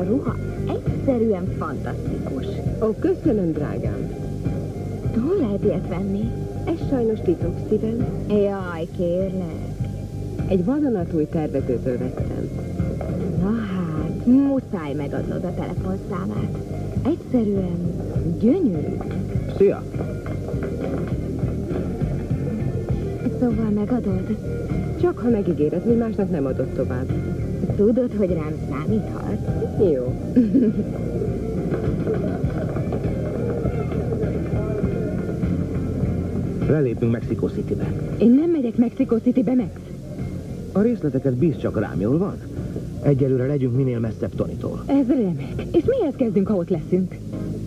a ruha egyszerűen fantasztikus. Ó, köszönöm, drágám. Hol lehet ilyet venni? Ez sajnos titok, szívem. Jaj, kérlek. Egy vadonatúj tervezőtől vettem. Na hát, muszáj megadnod a telefonszámát. Egyszerűen gyönyörű. Szia! Szóval megadod? Csak ha megígéred, hogy másnak nem adod tovább. Tudod, hogy rám számíthatsz? Jó. Lelépünk Mexico Citybe. Én nem megyek Mexico Citybe, Max. A részleteket bíz csak rám, jól van? Egyelőre legyünk minél messzebb Tonytól. Ez remek. És mihez kezdünk, ha ott leszünk?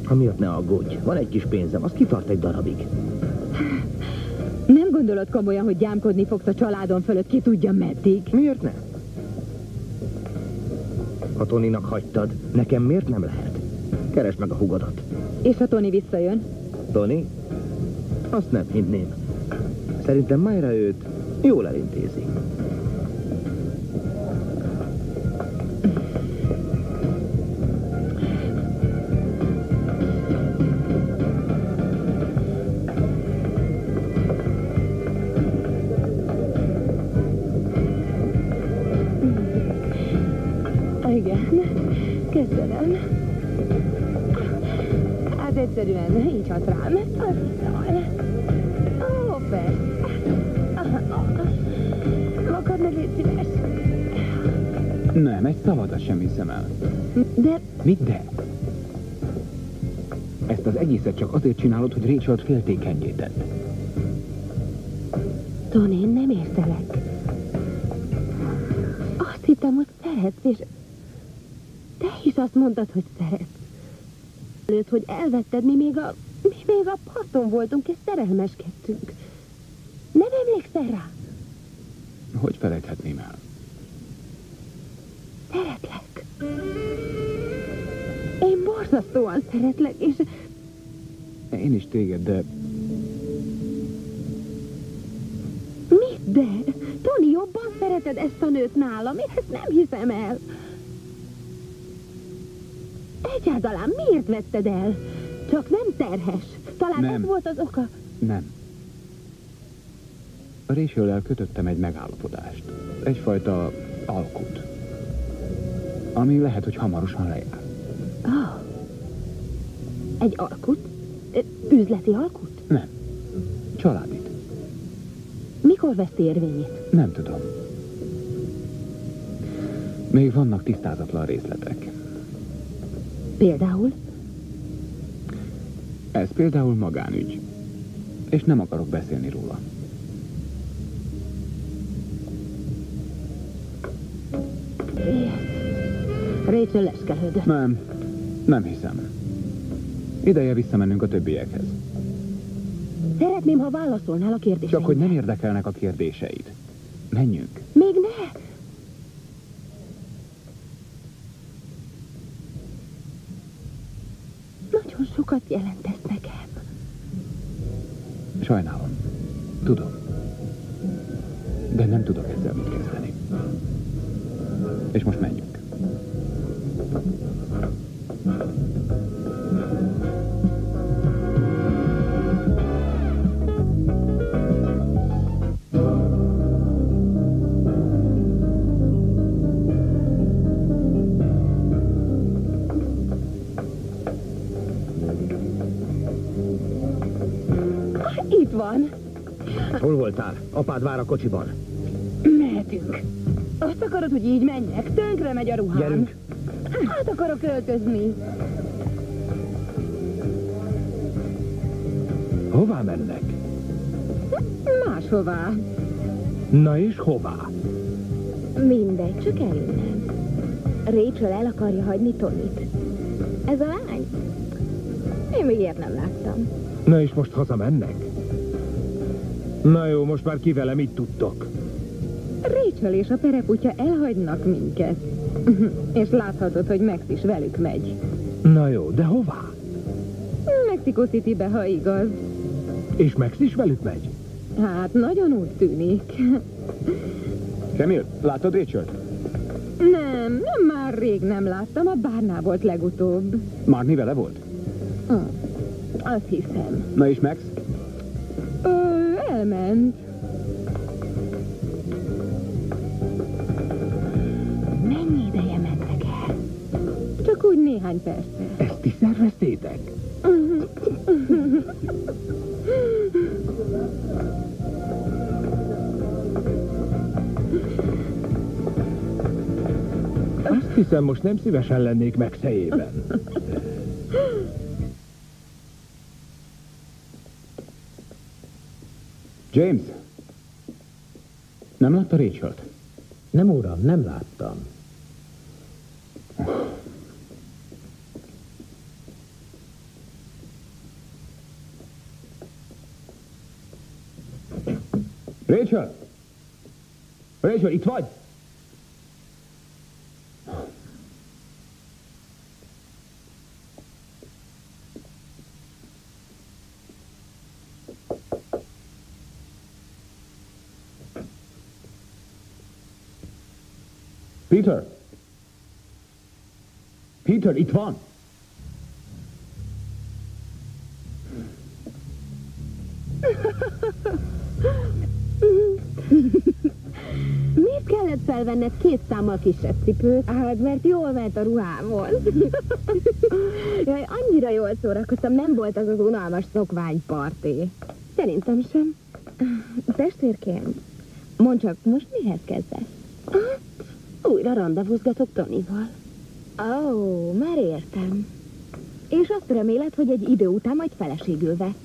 Amiatt ne aggódj. Van egy kis pénzem, az kitart egy darabig. Nem gondolod komolyan, hogy gyámkodni fogsz a családon fölött, ki tudja meddig? Miért ne? Ha Tonynak hagytad, nekem miért nem lehet? Keresd meg a hugodat. És ha Tony visszajön? Tony? Azt nem hinném. Szerintem májra őt jól elintézi. Igen, köszönöm. Hát egyszerűen így hat rám. Az iszal. Ó, persze. Magad ne légy szíves. Nem, egy szavadat sem hiszem el. De... Mit de? Ezt az egészet csak azért csinálod, hogy Rachelt féltékenyé tett. Tony, én nem értelek. Azt hittem, hogy szeretsz, és... Te is azt mondtad, hogy szeretsz. Előtt, hogy elvetted, mi még a parton voltunk, és szerelmeskedtünk. Nem emlékszel rá? Hogy felejthetném el? Szeretlek. Én borzasztóan szeretlek, és... Én is téged, de... Mit de? Tony, jobban szereted ezt a nőt nálam, én ezt nem hiszem el. Egyáltalán miért vetted el? Csak nem terhes. Talán ez volt az oka. Nem. A Rachel-lel kötöttem egy megállapodást. Egyfajta alkut. Ami lehet, hogy hamarosan lejár. Oh. Egy alkut? Üzleti alkut? Nem. Családit. Mikor vesz érvényét? Nem tudom. Még vannak tisztázatlan részletek. Például? Ez például magánügy. És nem akarok beszélni róla. Rachel leskelődött. Nem. Nem hiszem. Ideje visszamennünk a többiekhez. Szeretném, ha válaszolnál a kérdéseimre. Csak hogy nem érdekelnek a kérdéseid. Menjünk. Még ne! Sokat jelentesz nekem. Sajnálom. Tudom. De nem tudok ezzel mit kezdeni. És most menjünk. Van. Hol voltál? Apád vár a kocsiban. Mehetünk. Azt akarod, hogy így menjek? Tönkre megy a ruhám. Gyerünk. Hát akarok öltözni. Hová mennek? Máshová. Na és hová? Mindegy, csak eljöttem. Rachel el akarja hagyni Tonyt. Ez a lány? Én még ilyet nem láttam. Na és most hazamennek? Na jó, most már ki velem, mit tudtok? Rachel és a pereputya elhagynak minket. És láthatod, hogy Max is velük megy. Na jó, de hová? Mexico Citybe, ha igaz. És Max is velük megy? Hát, nagyon úgy tűnik. Camille, látod Rachel-t? Nem, már rég nem láttam, a bárnál volt legutóbb. Marnie vele volt? Azt hiszem. Na és Max? Elment. Mennyi ideje mentek el? Csak úgy néhány percre. Ezt ti szerveztétek? Azt hiszem, most nem szívesen lennék meg fejében. James, nem látta Rachelt? Nem, uram, nem láttam. Rachel! Rachel, itt vagy? Peter! Peter, itt van! Miért kellett felvenned 2 számmal kisebb cipőt? Hát, mert jól ment a ruhámon. Jaj, annyira jól szórakoztam, nem volt az unalmas szokványparti. Szerintem sem. Testvérként, mondd csak, most mihez kezdesz? Újra randavúzgatok Tonyval. Ó, már értem. És azt reméled, hogy egy idő után majd feleségül vesz.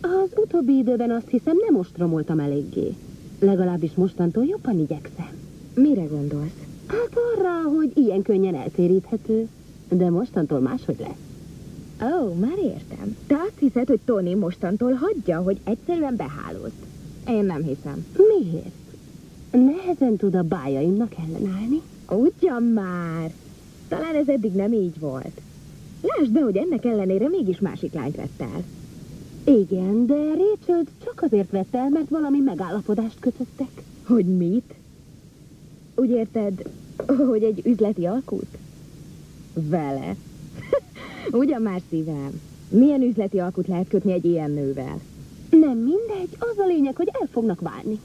Az utóbbi időben azt hiszem nem ostromoltam eléggé. Legalábbis mostantól jobban igyekszem. Mire gondolsz? Hát arra, hogy ilyen könnyen eltéríthető. De mostantól máshogy lesz. Ó, már értem. Te azt hiszed, hogy Tony mostantól hagyja, hogy egyszerűen behálóz? Én nem hiszem. Miért? Nehezen tud a bájaimnak ellenállni. Ugyan már! Talán ez eddig nem így volt. Lásd be, hogy ennek ellenére mégis másik lányt vett el. Igen, de Rachel csak azért vett el, mert valami megállapodást kötöttek. Hogy mit? Úgy érted, hogy egy üzleti alkut? Vele. Ugyan már, szívem. Milyen üzleti alkut lehet kötni egy ilyen nővel? Nem mindegy, az a lényeg, hogy el fognak válni.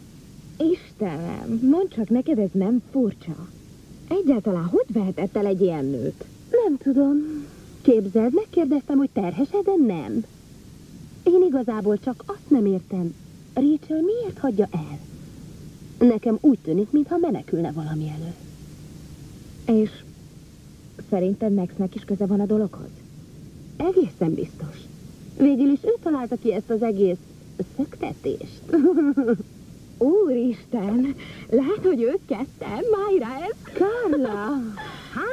Istenem, mondd csak, neked ez nem furcsa? Egyáltalán hogy vehetett el egy ilyen nőt? Nem tudom. Képzeld, megkérdeztem, hogy terhes-e, de nem. Én igazából csak azt nem értem. Rachel miért hagyja el? Nekem úgy tűnik, mintha menekülne valami elő. És szerinted Maxnek is köze van a dologhoz? Egészen biztos. Végül is ő találta ki ezt az egész szöktetést. Úristen, lehet, hogy őt kezdtem, májra ez... Carla,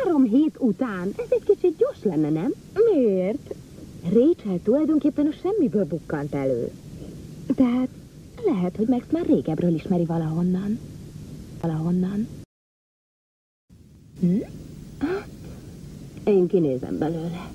3 hét után, ez egy kicsit gyors lenne, nem? Miért? Rachel tulajdonképpen a semmiből bukkant elő. Tehát lehet, hogy Max már régebről ismeri valahonnan. Hát, én kinézem belőle.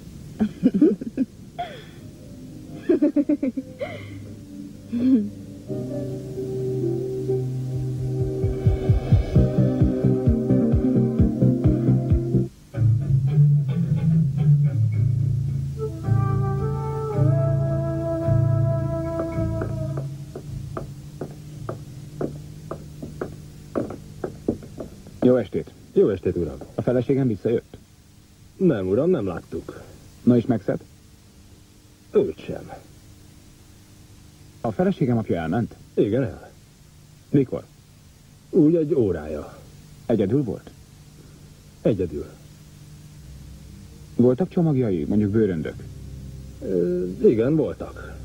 Jó estét. Jó estét, uram. A feleségem visszajött? Nem, uram, nem láttuk. Na és megszed? Őt sem. A feleségem apja elment? Igen, el. Mikor? Úgy egy órája. Egyedül volt? Egyedül. Voltak csomagjai, mondjuk bőröndök? Igen, voltak.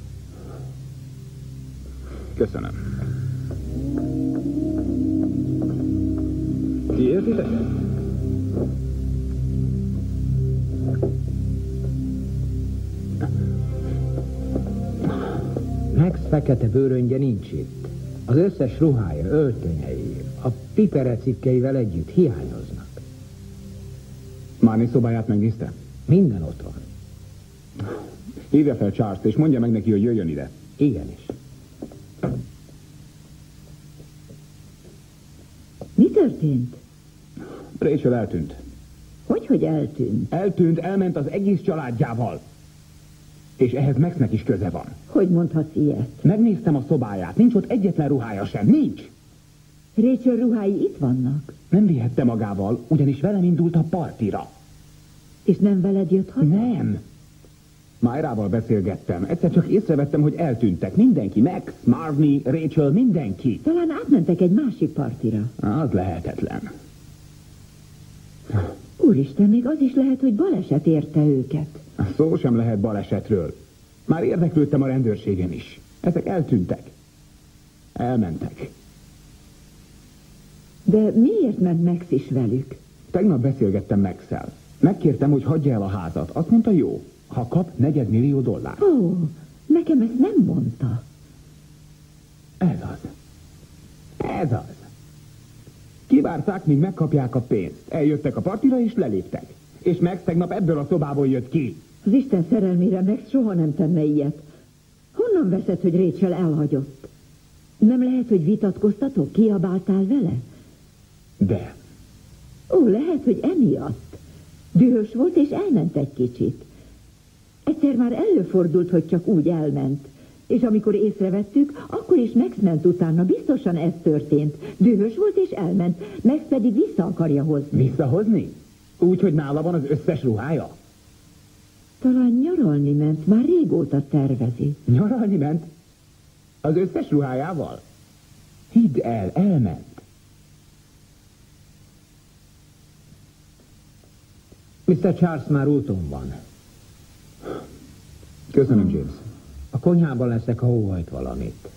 Köszönöm. Ti értitek? Max fekete bőröngye nincs itt. Az összes ruhája, öltönyei, a Peter cikkeivel együtt hiányoznak. Marnie szobáját megnézte? Minden ott van. Hívja fel Charles-t és mondja meg neki, hogy jöjjön ide. Igenis. Mi történt? Rachel eltűnt. Hogy eltűnt? Eltűnt, elment az egész családjával. És ehhez Maxnek is köze van. Hogy mondhatsz ilyet? Megnéztem a szobáját, nincs ott egyetlen ruhája sem, nincs! Rachel ruhái itt vannak. Nem vihette magával, ugyanis velem indult a partira. És nem veled jött haza? Nem! Myrával beszélgettem, egyszer csak észrevettem, hogy eltűntek. Mindenki, Max, Marnie, Rachel, mindenki. Talán átmentek egy másik partira. Az lehetetlen. Úristen, még az is lehet, hogy baleset érte őket. Szó sem lehet balesetről. Már érdeklődtem a rendőrségen is. Ezek eltűntek. Elmentek. De miért ment Max is velük? Tegnap beszélgettem Max-szel. Megkértem, hogy hagyja el a házat. Azt mondta, jó, ha kap $4 millió. Ó, nekem ezt nem mondta. Ez az. Ez az. Kivárták, míg megkapják a pénzt. Eljöttek a partira és leléptek. És Max tegnap ebből a szobából jött ki. Az Isten szerelmére, Max soha nem tenne ilyet. Honnan veszed, hogy Rachel elhagyott? Nem lehet, hogy vitatkoztatok? Kiabáltál vele? De. Ó, lehet, hogy emiatt. Dühös volt és elment egy kicsit. Egyszer már előfordult, hogy csak úgy elment. És amikor észrevettük, akkor is Max ment utána. Biztosan ez történt. Dühös volt és elment. Max pedig vissza akarja hozni. Visszahozni? Úgy, hogy nála van az összes ruhája? Talán nyaralni ment. Már régóta tervezi. Nyaralni ment? Az összes ruhájával? Hidd el, elment. Mr. Charles már úton van. Köszönöm, James. A konyhában leszek, ha óhajt valamit.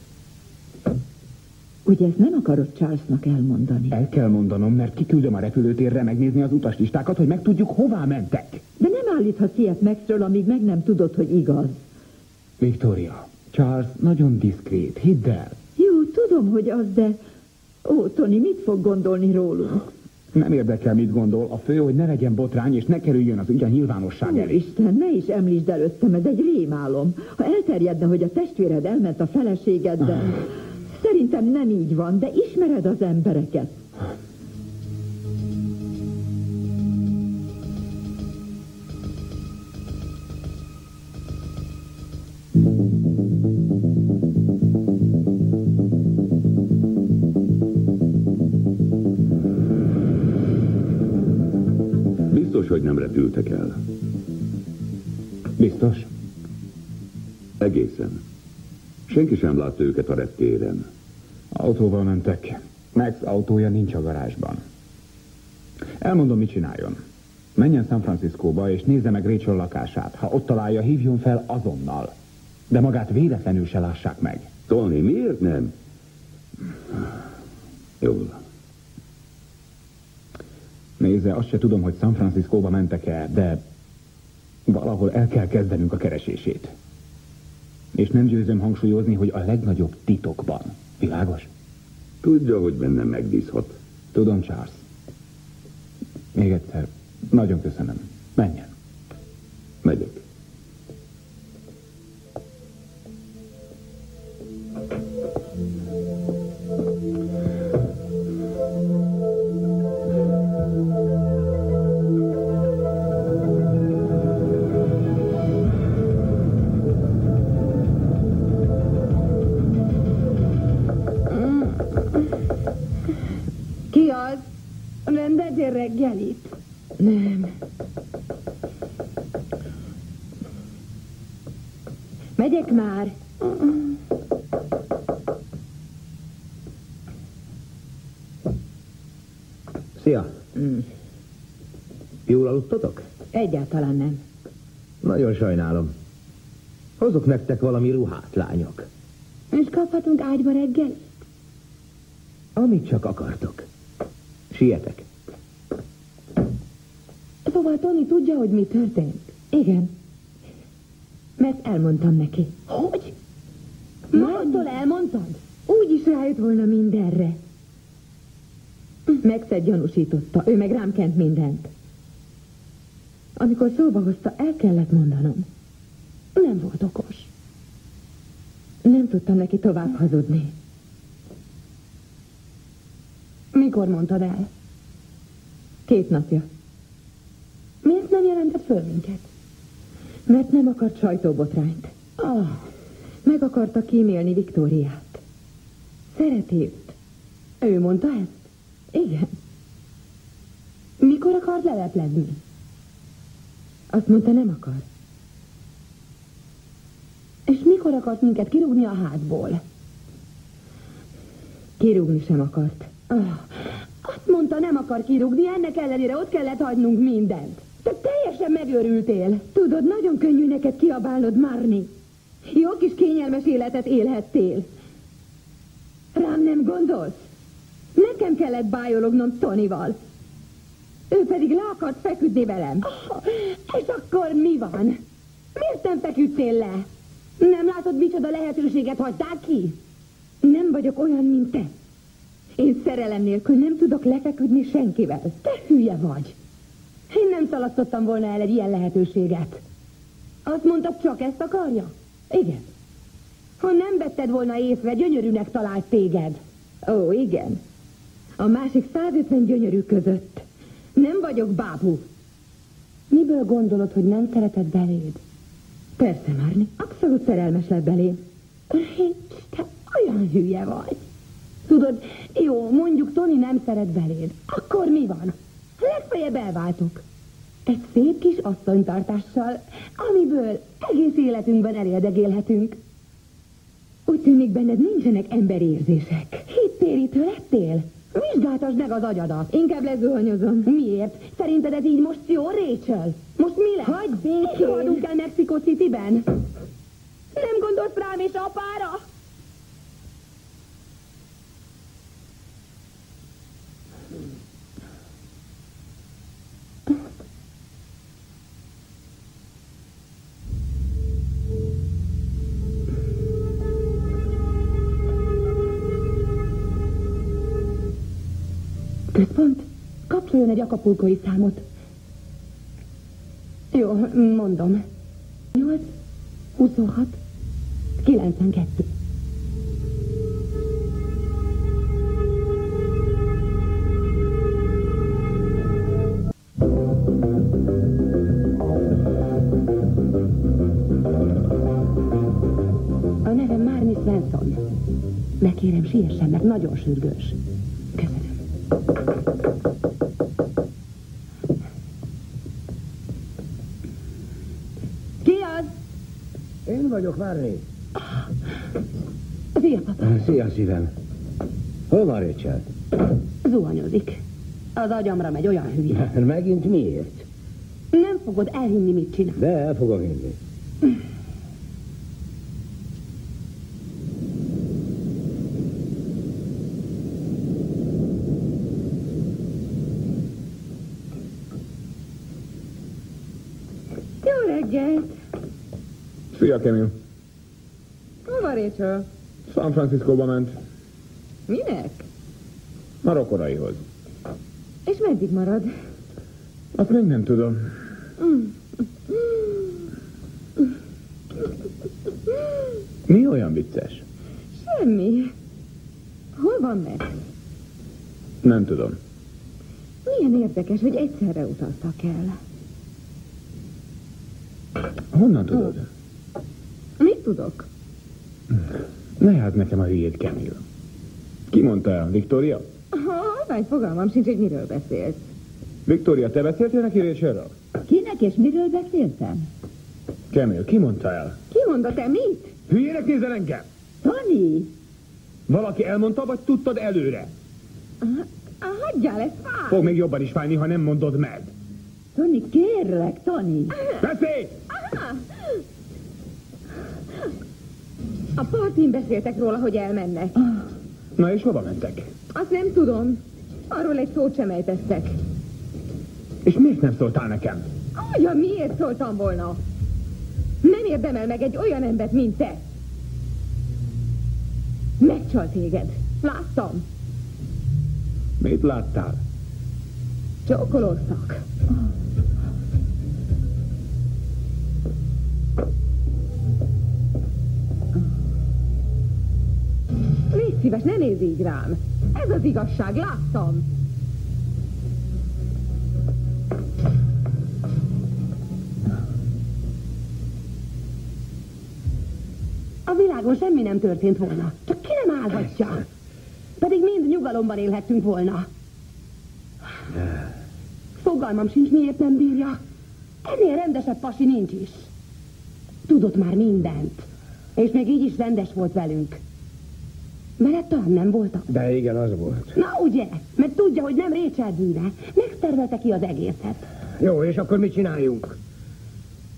Ugye ezt nem akarod Charlesnak elmondani? El kell mondanom, mert kiküldöm a repülőtérre megnézni az utaslistákat, hogy megtudjuk, hová mentek. De nem állíthatsz ilyet Maxről, amíg meg nem tudod, hogy igaz. Victoria, Charles nagyon diszkrét, hidd el. Jó, tudom, hogy az, de... Ó, Tony, mit fog gondolni rólunk? Nem érdekel, mit gondol. A fő, hogy ne legyen botrány, és ne kerüljön az ügy a nyilvánosság elé. Isten, ne is említsd előttem, ez egy rémálom. Ha elterjedne, hogy a testvéred elment a feleségeddel... Szerintem nem így van, de ismered az embereket. Biztos, hogy nem repültek el. Biztos? Egészen. Senki sem látta őket a reptéren. Autóval mentek. Max autója nincs a garázsban. Elmondom, mit csináljon. Menjen San Franciscóba és nézze meg Rachel lakását. Ha ott találja, hívjon fel azonnal. De magát véletlenül se lássák meg. Tony, miért nem? Jól. Nézze, azt se tudom, hogy San Franciscóba mentek-e, de valahol el kell kezdenünk a keresését. És nem győzöm hangsúlyozni, hogy a legnagyobb titokban. Világos? Tudja, hogy bennem megbízhat. Tudom, Charles. Még egyszer, nagyon köszönöm. Menjen. Megyek. Reggelit? Nem. Megyek már. Szia. Jól aludtatok? Egyáltalán nem. Nagyon sajnálom. Hozok nektek valami ruhát, lányok. És kaphatunk ágyba reggelit? Amit csak akartok. Sietek. Szóval Tony tudja, hogy mi történt? Igen. Mert elmondtam neki. Hogy? Martól elmondtad? Úgy is rájött volna mindenre. Megszed gyanúsította, ő meg rám kent mindent. Amikor szóba hozta, el kellett mondanom. Nem volt okos. Nem tudtam neki tovább hazudni. Mikor mondtad el? 2 napja. Miért nem jelentett föl minket? Mert nem akart sajtóbotrányt. Meg akarta kímélni Victoriát. Szereti őt. Ő mondta ezt? Igen. Mikor akar leleplezni? Azt mondta, nem akar. És mikor akart minket kirúgni a házból? Kirúgni sem akart. Azt mondta, nem akar kirúgni, ennek ellenére ott kellett hagynunk mindent. Te teljesen megőrültél. Tudod, nagyon könnyű neked kiabálnod, Marnie. Jó kis kényelmes életet élhettél. Rám nem gondolsz? Nekem kellett bájolognom Tonyval. Ő pedig le akart feküdni velem. És akkor mi van? Miért nem feküdtél le? Nem látod, micsoda lehetőséget hagytál ki? Nem vagyok olyan, mint te. Én szerelem nélkül nem tudok lefeküdni senkivel. Te hülye vagy. Én nem szalasztottam volna el egy ilyen lehetőséget. Azt mondtad, csak ezt akarja? Igen. Ha nem vetted volna észre, gyönyörűnek talált téged. Ó, igen. A másik 150 gyönyörű között. Nem vagyok bábú. Miből gondolod, hogy nem szereted beléd? Persze, Marnie. Abszolút szerelmes lett belém. Te olyan hülye vagy. Tudod, jó, mondjuk Tony nem szeret beléd. Akkor mi van? Legfeljebb elváltok. Egy szép kis asszonytartással, amiből egész életünkben elérdegélhetünk. Úgy tűnik, benned nincsenek emberérzések. Hittérítő lettél? Vizsgáltasd meg az agyadat. Inkább lezuhanyozom. Miért? Szerinted ez így most jó, Rachel? Most mi lesz? Hagyd békén! Itt haladunk el Mexico Cityben? Nem gondolsz rám és apára? Központ, kapcsoljon egy acapulcói számot. Jó, mondom. 8, 26, 92. A nevem Marnie Svensson. Megkérem, siessen, mert nagyon sürgős. Köszönöm. Ki az? Én vagyok, Marnie. Szia, papa. Szia, szívem. Hol van Richard? Zuhanyozik. Az agyamra megy, olyan hülye. Megint miért? Nem fogod elhinni, mit csinál. De el fogom hinni. Szia, Camille. Hol van Rachel? San Franciscóba ment. Minek? A rokonaihoz. És meddig marad? Azt még nem tudom. Mi olyan vicces? Semmi. Hol van Max? Nem tudom. Milyen érdekes, hogy egyszerre utaztak el. Honnan tudod? Mit tudok? Ne hát nekem a hülyét, Camille. Ki mondta, Victoria? Vagy fogalmam sincs, hogy miről beszélsz. Victoria, te beszéltél neki Rachelről? Kinek és miről beszéltem? Camille, ki mondta el? Ki mondta, te mit? Hülyének nézel engem? Tony! Valaki elmondta, vagy tudtad előre? Hagyjál, ez fáj! Fog még jobban is fájni, ha nem mondod meg. Tony, kérlek, Tony! Beszélj! A partin beszéltek róla, hogy elmennek. Na és hova mentek? Azt nem tudom. Arról egy szót sem ejtettek. És miért nem szóltál nekem? Agya, miért szóltam volna? Nem érdemel meg egy olyan embert, mint te. Megcsalt téged. Láttam. Mit láttál? Csókolóztak. Légy szíves, ne nézz így rám! Ez az igazság, láttam! világon semmi nem történt volna. Csak ki nem állhatja. Pedig mind nyugalomban élhettünk volna. Fogalmam sincs, miért nem bírja. Ennél rendesebb pasi nincs is. Tudott már mindent. És még így is rendes volt velünk. Mert talán nem voltak. De igen, az volt. Na ugye? Mert tudja, hogy nem Rachel bűne. Megszervelte ki az egészet. Jó, és akkor mit csináljunk?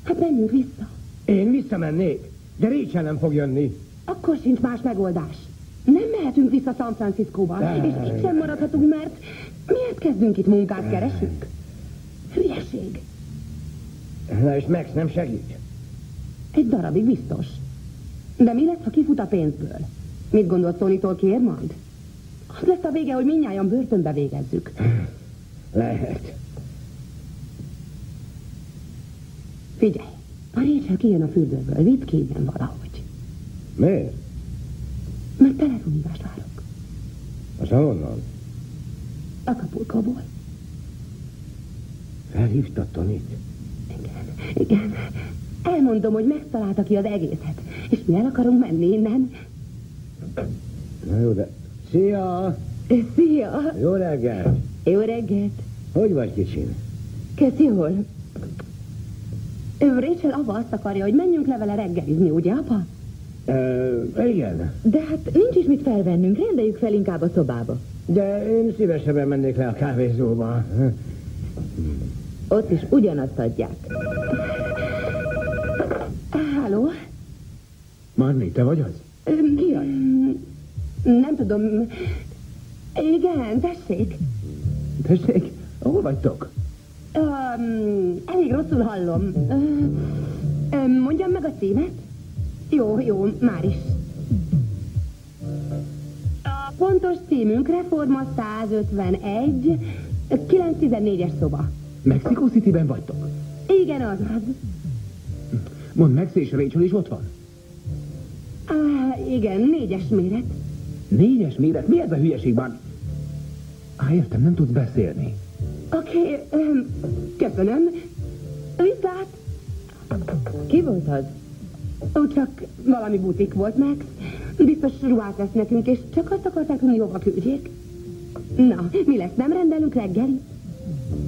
Hát menjünk vissza. Én visszamennék, de Rachel nem fog jönni. Akkor sincs más megoldás. Nem mehetünk vissza San Franciscóba, és itt sem maradhatunk, mert miért kezdünk itt munkát keresünk? Hülyeség. Na és Max nem segít? Egy darabig biztos. De mi lesz, ha kifut a pénzből? Mit gondolsz, Tonytól kér majd? Az lesz a vége, hogy mindnyájan börtönbe végezzük. Lehet. Figyelj, a Rachel kijön a fürdőből, vidd ki innen valahogy. Miért? Mert telefonhívást várok. Az ahonnan? Acapulcóból. Felhívtad Tonyt? Igen, igen. Elmondom, hogy megtalálta ki az egészet, és mi el akarunk menni innen. Na jó, de... Szia! Szia! Jó reggelt! Jó reggelt! Hogy vagy, kicsim? Köszi, jól. Rachel apa azt akarja, hogy menjünk le vele reggelizni, ugye, apa? Igen. De hát nincs is mit felvennünk, rendeljük fel inkább a szobába. De én szívesebben mennék le a kávézóba. Ott is ugyanazt adják. Halló? Marnie, te vagy az? Ki az? Nem tudom. Igen, tessék. Tessék? Hol vagytok? Elég rosszul hallom. Mondjam meg a címet? Jó, jó, már is. A pontos címünk Reforma 151, 914-es szoba. Mexico Cityben vagytok? Igen, az az. Mondd, Max és Rachel is ott van? Igen, 4-es méret. 4-es méret? Mi ez a hülyeség, Marnie? Értem, nem tudsz beszélni. Oké, köszönöm. Viszlát! Ki volt az? Csak valami butik volt, Max. Biztos ruhát vesz nekünk, és csak azt akarták, hogy hova küldjék. Na, mi lesz, nem rendelünk reggelit?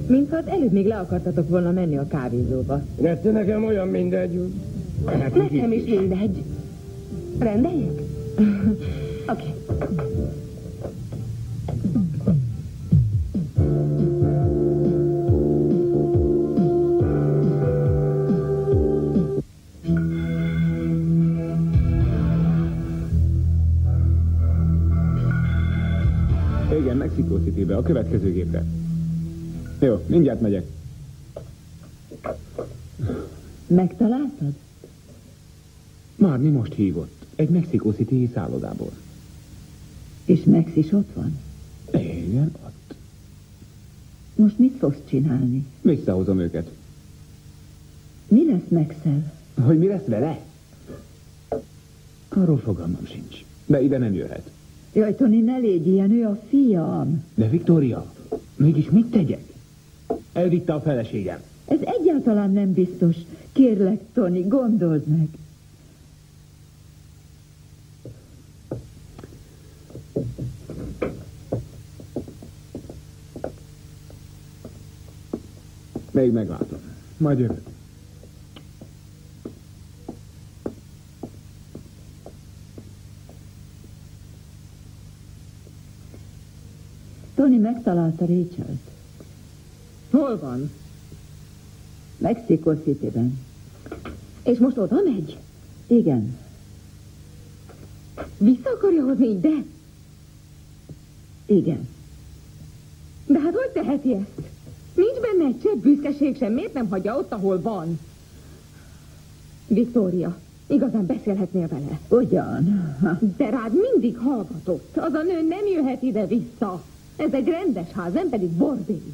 Mintha előbb még le akartatok volna menni a kávézóba. De nekem olyan mindegy. Nekem is mindegy. Rendeljük? Oké. Igen, Mexico Citybe, a következő gépre. Jó, mindjárt megyek. Megtaláltad? Marnie most hívott. Egy Mexico City szállodából. És Max is ott van? Igen, ott. Most mit fogsz csinálni? Visszahozom őket. Mi lesz Max-el? Hogy mi lesz vele? Arról fogalmam sincs. De ide nem jöhet. Jaj, Tony, ne légy ilyen, ő a fiam. De Victoria, mégis mit tegyek? Elvitte a feleségem. Ez egyáltalán nem biztos. Kérlek, Tony, gondold meg. Még meglátom. Majd jövök. Tony megtalálta Rachel-t. Hol van? Mexico Cityben. És most oda megy? Igen. Vissza akarja hozni ide? Igen. De hát hogy teheti ezt? Nincs benne egy csepp büszkeség sem, miért nem hagyja ott, ahol van? Victoria, igazán beszélhetnél vele. Ugyan. De rád mindig hallgatott. Az a nő nem jöhet ide vissza. Ez egy rendes ház, nem pedig bordély.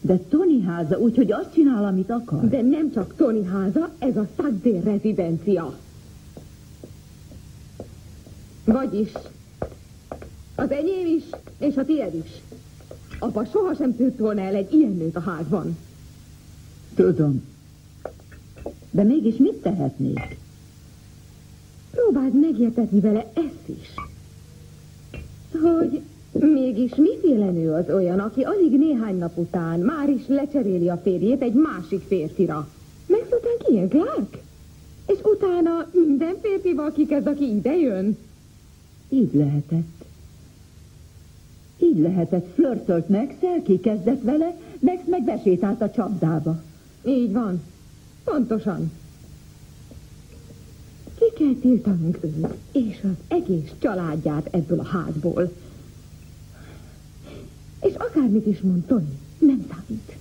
De Tony háza, úgyhogy azt csinál, amit akar. De nem csak Tony háza, ez a Saddér rezidencia. Vagyis az enyém is, és a tiéd is. Apa sohasem tűrt volna el egy ilyen nőt a házban. Tudom. De mégis mit tehetnék? Próbáld megértetni vele ezt is. Hogy mégis miféle nő az olyan, aki alig néhány nap után már is lecseréli a férjét egy másik férfira. Megszokták ilyen, Clark? És utána minden férfival kikez, aki idejön? Így lehetett. Így lehetett. Flörtölt Max, elkékezdett vele, Max meg besétált a csapdába. Így van. Pontosan. Ki kell tiltanunk őt és az egész családját ebből a házból. És akármit is mond Tony, nem számít.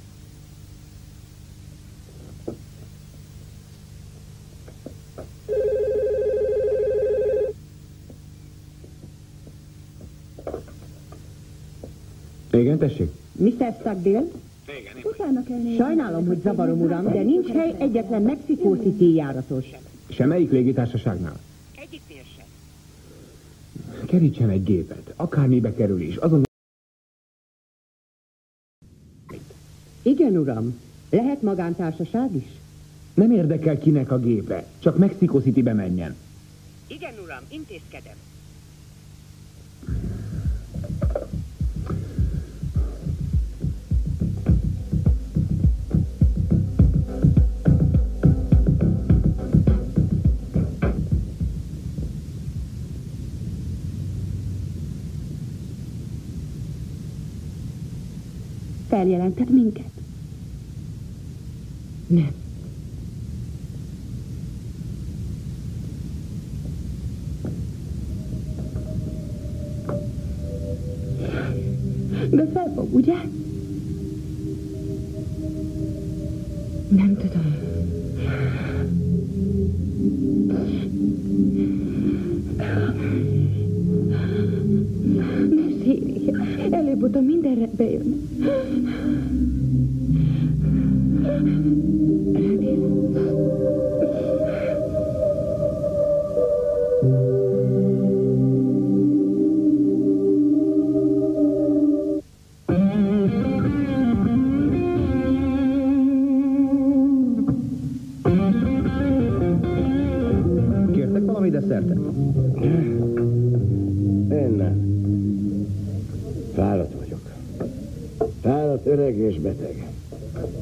Igen, tessék. Mr. Stockdale? Igen. Sajnálom, hogy zavarom, uram, de nincs hely egyetlen Mexico City járatos. Semmelyik légitársaságnál? Egyiknél sem. Kerítsen egy gépet, akármibe kerül is, azon... Igen, uram. Lehet magántársaság is? Nem érdekel kinek a gépe, csak Mexico Citybe menjen. Igen, uram, intézkedem. Feljelentett minket? Nem. De felfog, ugye? Nem tudom. Ne sírj, előbb-utóbb mindenre bejön.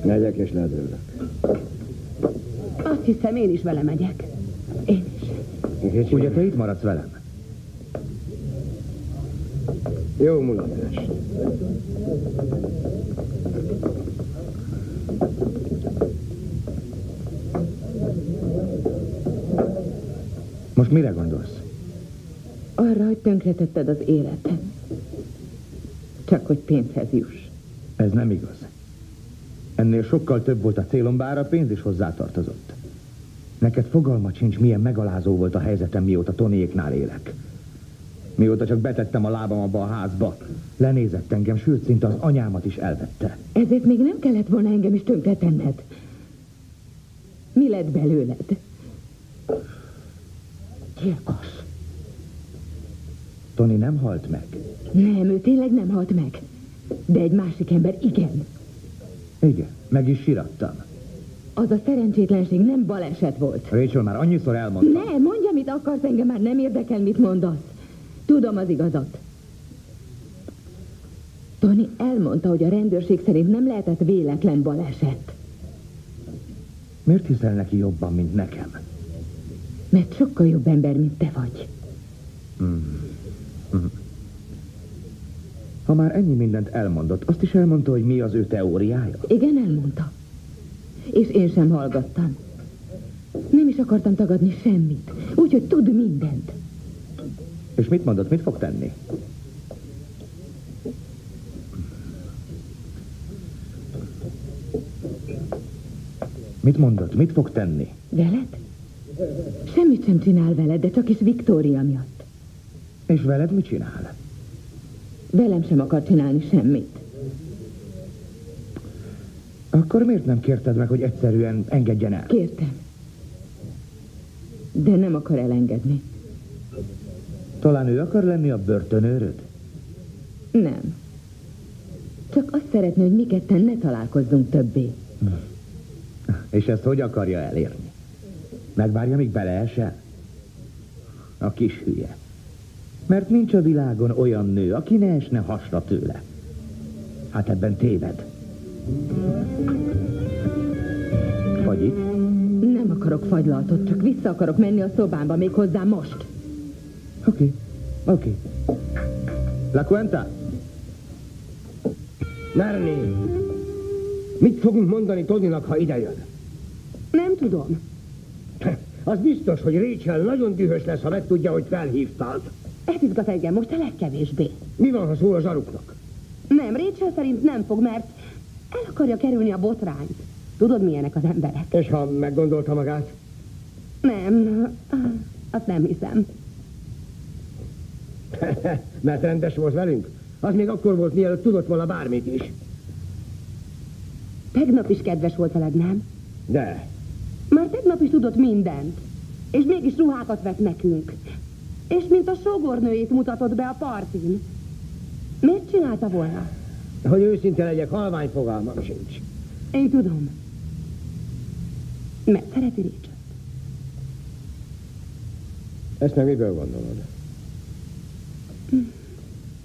Megyek és ledőlök. Azt hiszem, én is vele megyek. Én is. Ugye te itt maradsz velem? Jó mulatás. Most mire gondolsz? Arra, hogy tönkretetted az életem. Csak hogy pénzhez juss. Ez nem igaz. Ennél sokkal több volt a célom, bár a pénz is hozzátartozott. Neked fogalmat sincs, milyen megalázó volt a helyzetem, mióta Tonyéknál élek. Mióta csak betettem a lábam abba a házba, lenézett engem, sőt, szinte az anyámat is elvette. Ezért még nem kellett volna engem is tönkretenned. Mi lett belőled? Gyilkos. Tony nem halt meg? Nem, ő tényleg nem halt meg. De egy másik ember igen. Igen, meg is sírattam. Az a szerencsétlenség nem baleset volt. Rachel, már annyiszor elmondta. Ne, mondja, mit akarsz, engem már nem érdekel, mit mondasz. Tudom az igazat. Tony elmondta, hogy a rendőrség szerint nem lehetett véletlen baleset. Miért hiszel neki jobban, mint nekem? Mert sokkal jobb ember, mint te vagy. Ha már ennyi mindent elmondott, azt is elmondta, hogy mi az ő teóriája? Igen, elmondta. És én sem hallgattam. Nem is akartam tagadni semmit, úgyhogy tud mindent. És mit mondott, mit fog tenni? Mit mondott, mit fog tenni? Veled? Semmit sem csinál veled, de csak is Victoria miatt. És veled mit csinál? Velem sem akar csinálni semmit. Akkor miért nem kérted meg, hogy egyszerűen engedjen el? Kértem. De nem akar elengedni. Talán ő akar lenni a börtönőröd? Nem. Csak azt szeretné, hogy mi ketten ne találkozzunk többé. És ezt hogy akarja elérni? Megvárja, míg beleesel? a kis hülye. Mert nincs a világon olyan nő, aki ne esne hasra tőle. Hát ebben téved. Fagyi? Nem akarok fagylaltot, csak vissza akarok menni a szobámba, méghozzá most. Oké. La cuenta? Marnie, mit fogunk mondani Tonynak, ha idejön? Nem tudom. Az biztos, hogy Rachel nagyon dühös lesz, ha megtudja, hogy felhívtál. Ez izgat engem most a legkevésbé. Mi van, ha szól a zsaruknak? Nem, Rachel szerint nem fog, mert el akarja kerülni a botrányt. Tudod, milyenek az emberek. És ha meggondolta magát? Nem, azt nem hiszem. Mert rendes volt velünk? Az még akkor volt, mielőtt tudott volna bármit is. Tegnap is kedves volt veled, nem? De. Már tegnap is tudott mindent. És mégis ruhákat vett nekünk. És mint a sógornőjét mutatott be a partin. Miért csinálta volna? Hogy őszinte legyek, halvány fogalmam sincs. Én tudom. Mert szereti Richard. Ezt meg miből gondolod?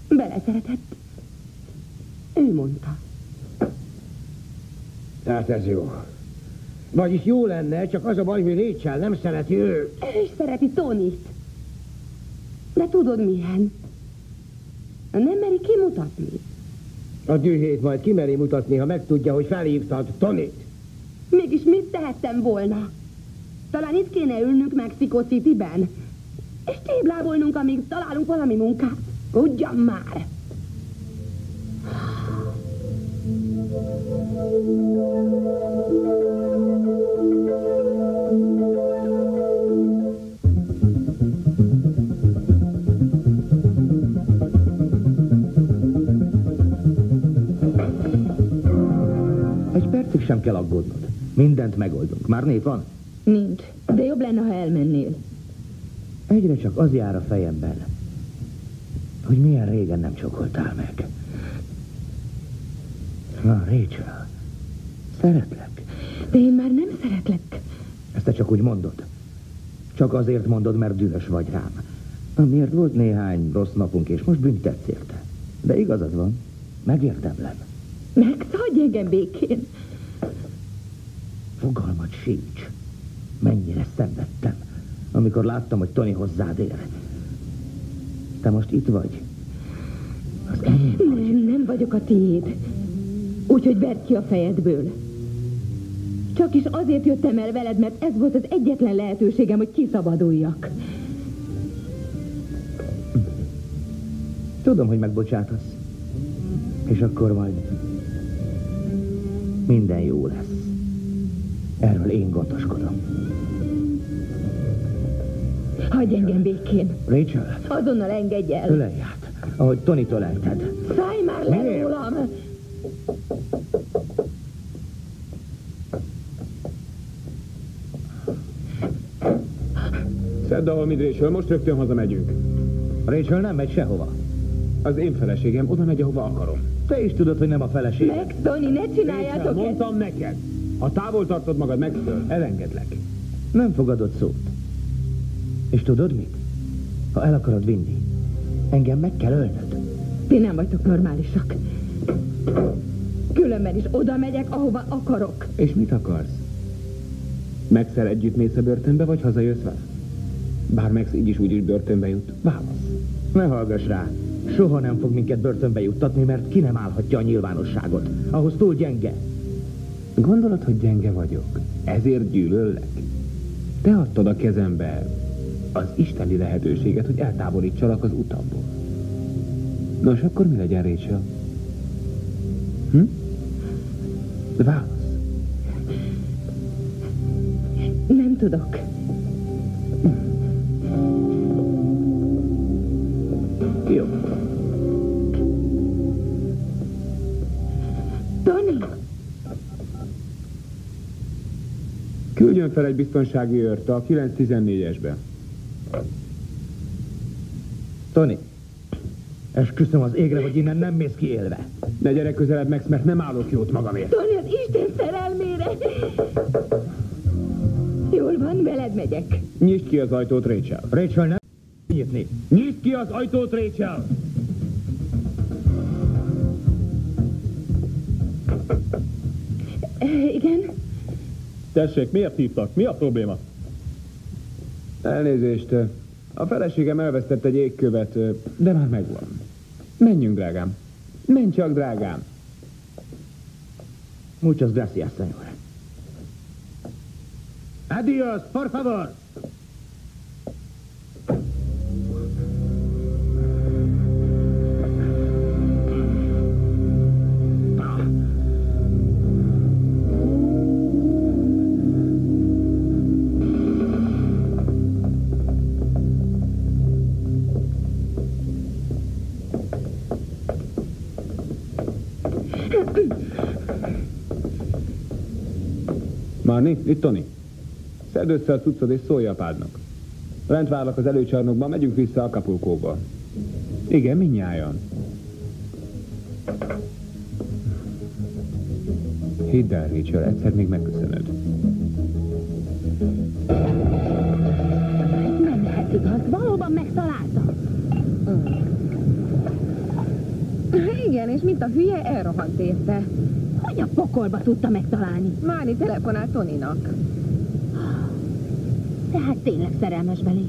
Beleszeretett. Ő mondta. Hát ez jó. Vagyis jó lenne, csak az a baj, hogy Rachel nem szereti őt. Ő is szereti Tonyt. De tudod milyen? Nem meri kimutatni. A dühét majd kimeri mutatni, ha megtudja, hogy felhívtad Tonyt. Mégis mit tehettem volna? Talán itt kéne ülnünk Mexico Cityben. És téblábolnunk, amíg találunk valami munkát. Ugyan már! Egy percig sem kell aggódnod. Mindent megoldunk. Marnie van? Nincs. De jobb lenne, ha elmennél. Egyre csak az jár a fejemben, hogy milyen régen nem csókoltál meg. Na, Rachel, szeretlek. De én már nem szeretlek. Ezt te csak úgy mondod. Csak azért mondod, mert dühös vagy rám. Amiért volt néhány rossz napunk, és most büntetsz érte. De igazad van, megérdemlem. Max, hagyj engem békén. Fogalmad sincs, mennyire szenvedtem, amikor láttam, hogy Tony hozzád ér. Te most itt vagy. Az enyém vagy. Nem vagyok a tiéd. Úgyhogy verd ki a fejedből. Csak is azért jöttem el veled, mert ez volt az egyetlen lehetőségem, hogy kiszabaduljak. Tudom, hogy megbocsátasz. És akkor majd minden jó lesz. Erről én gondoskodom. Hagyj engem békén. Rachel. Azonnal engedj el. Ölelj át, ahogy Tonytól elted. Szállj már le rólam! Szedd a holmid, Rachel, most rögtön hazamegyünk. Rachel nem megy sehova. Az én feleségem oda megy, ahova akarom. Te is tudod, hogy nem a feleségem. Max, Tony, ne csináljátok ezt! Mondtam neked! Ha távol tartod magad Maxtől, elengedlek. Nem fogadod szót. És tudod mit? Ha el akarod vinni, engem meg kell ölnöd. Ti nem vagytok normálisak. Különben is oda megyek, ahova akarok. És mit akarsz? Max-el együtt mész a börtönbe, vagy hazajössz vele? Bár Max így is úgy is börtönbe jut. Válasz. Ne hallgass rá. Soha nem fog minket börtönbe juttatni, mert ki nem állhatja a nyilvánosságot. Ahhoz túl gyenge. Gondolod, hogy gyenge vagyok? Ezért gyűlöllek? Te adtad a kezembe az isteni lehetőséget, hogy eltávolítsalak az utamból. Nos, akkor mi legyen, Rachel? Válasz. Nem tudok. Jó. Tony! Küldjön fel egy biztonsági őrt a 914-esbe. Tony, esküszöm az égre, hogy innen nem mész ki élve. Ne gyere közelebb, Max, mert nem állok jót magamért. Tony, az Isten szerelmére! Jól van, veled megyek. Nyisd ki az ajtót, Rachel. Rachel, nem... megnyitni. Nyisd ki az ajtót, Rachel! Igen? Tessék, miért hívtak? Mi a probléma? Elnézést. A feleségem elvesztett egy égkövet, de már megvan. Menjünk, drágám. Menj csak, drágám. Muchas gracias, señor. Adiós, por favor! Marnie, itt Tony. Szedd össze a cuccod és szólj apádnak. Lent várlak az előcsarnokban, megyünk vissza a kapulkóba. Igen, mindnyájan. Hidd el, Richard, egyszer még megköszönöd. Ez nem lehet igaz, valóban megtaláltam. Igen, és mint a hülye, elrohant érte. Hogy a pokolba tudta megtalálni? Marnie telefonált Tonynak. Tehát tényleg szerelmes belé.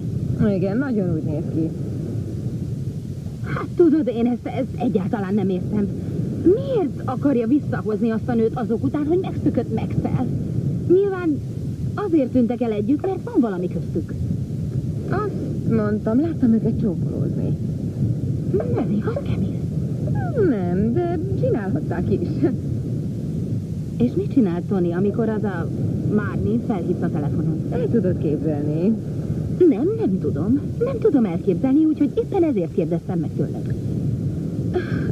Igen, nagyon úgy néz ki. Hát tudod, én ezt egyáltalán nem értem. Miért akarja visszahozni azt a nőt azok után, hogy megszökött Max-szel? Nyilván azért tűntek el együtt, mert van valami köztük. Azt mondtam, láttam őket csókolózni. Nem, az kemény. Nem, de csinálhatták is. És mit csinált Tony, amikor az a Marnie felhívta a telefonon? El tudod képzelni? Nem, nem tudom. Nem tudom elképzelni, úgyhogy éppen ezért kérdeztem meg tőled.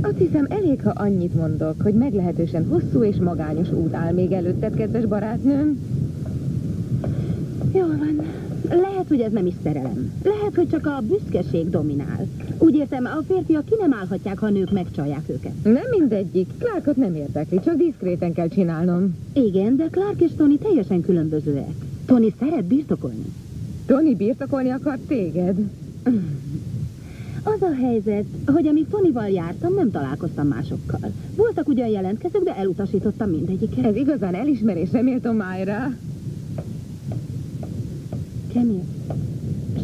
Azt hiszem, elég, ha annyit mondok, hogy meglehetősen hosszú és magányos út áll még előtted, kedves barátnőm. Jól van. Lehet, hogy ez nem is szerelem. Lehet, hogy csak a büszkeség dominál. Úgy értem, a férfiak ki nem állhatják, ha a nők megcsalják őket. Nem mindegyik. Clarkot nem érdekli, csak diszkréten kell csinálnom. Igen, de Clark és Tony teljesen különbözőek. Tony szeret birtokolni. Tony birtokolni akar téged. Az a helyzet, hogy amíg Tonyval jártam, nem találkoztam másokkal. Voltak ugyan jelentkezők, de elutasítottam mindegyiket. Ez igazán elismerésre méltó Májra. Camille,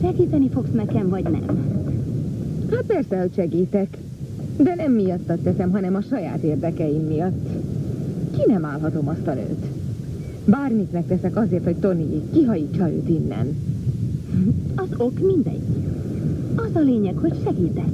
segíteni fogsz nekem, vagy nem? Hát persze, hogy segítek. De nem miattat teszem, hanem a saját érdekeim miatt. Ki nem állhatom azt a nőt. Bármit megteszek azért, hogy Tony kihajítsa őt innen. Az ok mindegy. Az a lényeg, hogy segítek.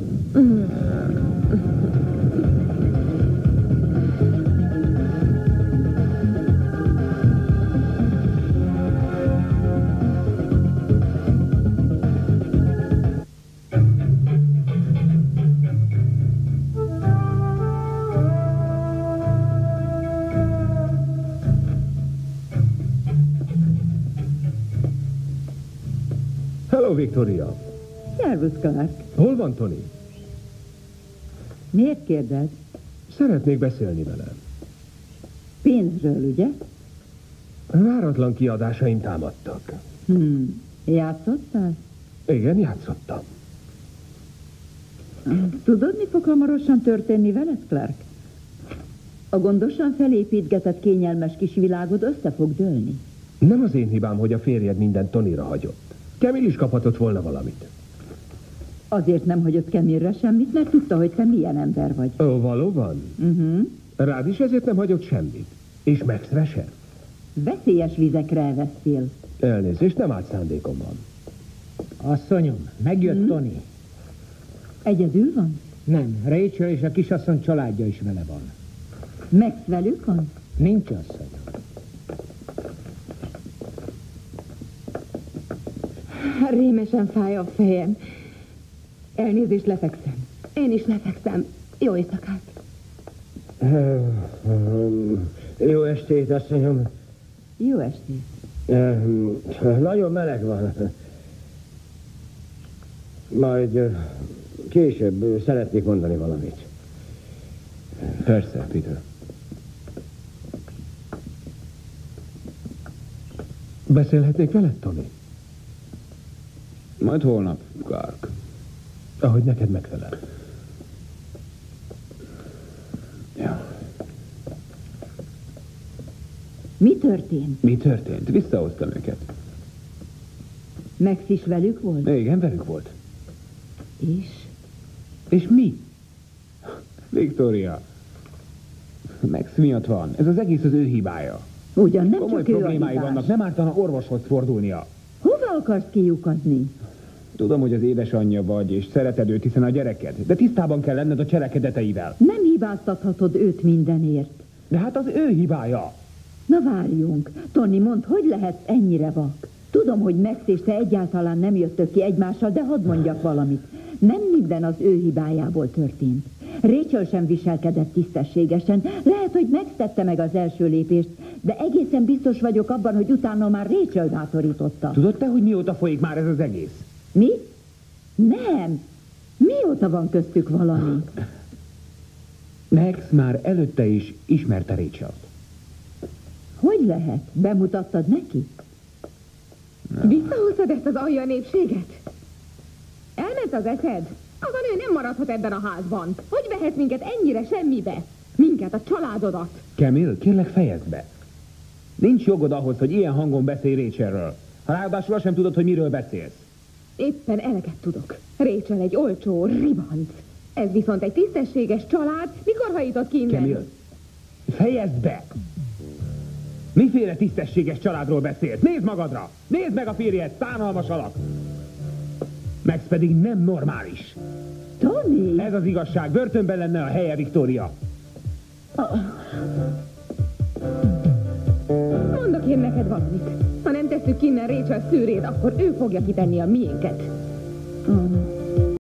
Victoria. Szervusz, Clark. Hol van Tony? Miért kérdez? Szeretnék beszélni vele. Pénzről, ugye? Váratlan kiadásaim támadtak. Játszottál? Igen, játszottam. Tudod, mi fog hamarosan történni veled, Clark? A gondosan felépítgetett kényelmes kis világod össze fog dőlni. Nem az én hibám, hogy a férjed minden Tonyra hagyott. Camille is kaphatott volna valamit. Azért nem hagyott Camille-re semmit, mert tudta, hogy te milyen ember vagy. Ó, valóban? Rád is ezért nem hagyott semmit. És Maxre sem. Veszélyes vizekre elvesztél. Elnézést, nem állt szándékomban. Asszonyom, megjött Tony. Egyedül van? Nem, Rachel és a kisasszony családja is vele van. Max velük van? Nincs, asszonyom. Rémesen fáj a fejem. Elnézést, lefekszem. Én is lefekszem. Jó éjszakát. Jó estét, asszonyom. Jó estét. Nagyon meleg van. Majd később szeretnék mondani valamit. Persze, Peter. Beszélhetnék veled, Tony? Majd holnap, Clark. Ahogy neked megfelel. Ja. Mi történt? Mi történt? Visszahoztam őket. Max is velük volt? Igen, velük volt. És? És mi? Victoria. Max miatt van. Ez az egész az ő hibája. Ugyan nem komoly csak problémái vannak, nem ártana orvoshoz fordulnia. Hova akarsz kijukadni? Tudom, hogy az édesanyja vagy, és szereted őt, hiszen a gyereked. De tisztában kell lenned a cselekedeteivel. Nem hibáztathatod őt mindenért. De hát az ő hibája. Na várjunk. Tony, mondd, hogy lehetsz ennyire vak? Tudom, hogy Max és te egyáltalán nem jöttök ki egymással, de hadd mondjak valamit. Nem minden az ő hibájából történt. Rachel sem viselkedett tisztességesen. Lehet, hogy Max tette meg az első lépést, de egészen biztos vagyok abban, hogy utána már Rachel bátorította. Tudod te, hogy mióta folyik már ez az egész? Mi? Nem! Mióta van köztük valami? Max már előtte is ismerte Richard-t. Hogy lehet? Bemutattad neki? Visszahúztad ezt az alja népséget? Elment az eszed? Azon ő nem maradhat ebben a házban. Hogy vehet minket ennyire semmibe? Minket, a családodat. Camille, kérlek fejezd be. Nincs jogod ahhoz, hogy ilyen hangon beszélj Rachelről. Ha ráadásul sem tudod, hogy miről beszélsz. Éppen eleget tudok. Rachel egy olcsó ribanc. Ez viszont egy tisztességes család. Mikor hajított ki innen? Camille, fejezd be! Miféle tisztességes családról beszélsz? Nézd magadra! Nézd meg a férjed, szánalmas alak! Max pedig nem normális. Tony! Ez az igazság, börtönben lenne a helye, Victoria. Mondok én neked valamit. Ha nem tesszük innen Rachel szűrét, akkor ő fogja kitenni a miénket.